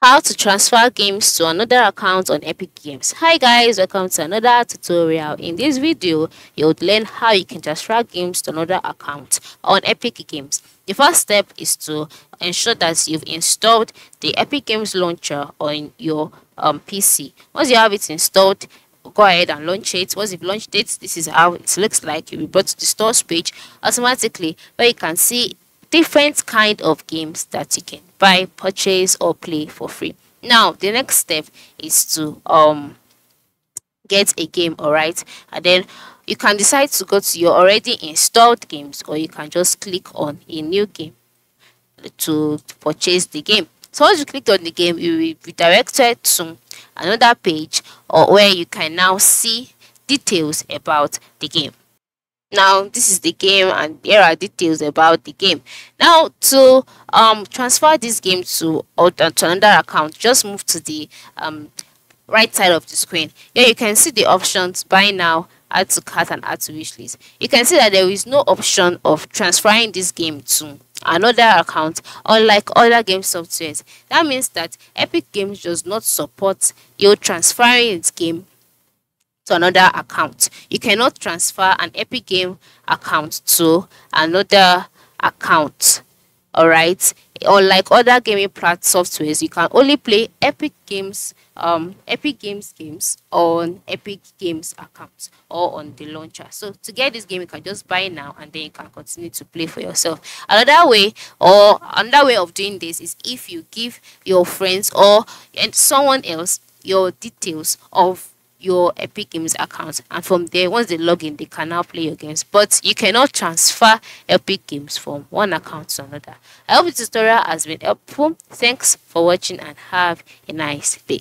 How to transfer games to another account on Epic Games. Hi guys, welcome to another tutorial. In this video, you'll learn how you can transfer games to another account on Epic Games. The first step is to ensure that you've installed the Epic Games launcher on your PC. Once you have it installed, go ahead and launch it. Once you've launched it, this is how it looks like. You'll be brought to the stores page automatically, where you can see different kind of games that you can buy, purchase or play for free. Now the next step is to get a game, all right, and then you can decide to go to your already installed games, or you can just click on a new game to purchase the game. So once you click on the game, you will be redirected to another page, or where you can now see details about the game. Now this is the game, and there are details about the game. Now to transfer this game to another account, just move to the right side of the screen. Here you can see the options: buy now, add to cart and add to wish list. You can see that there is no option of transferring this game to another account, unlike other game softwares. That means that Epic Games does not support you transferring its game to another account. You cannot transfer an Epic Game account to another account, all right. Unlike other gaming platform softwares, you can only play Epic Games games on Epic Games accounts or on the launcher. So to get this game, you can just buy now, and then you can continue to play for yourself. Another way of doing this is if you give your friends or someone else your details of your Epic Games account, and from there, once they log in, they can now play your games. But you cannot transfer Epic Games from one account to another. I hope this tutorial has been helpful. Thanks for watching and have a nice day.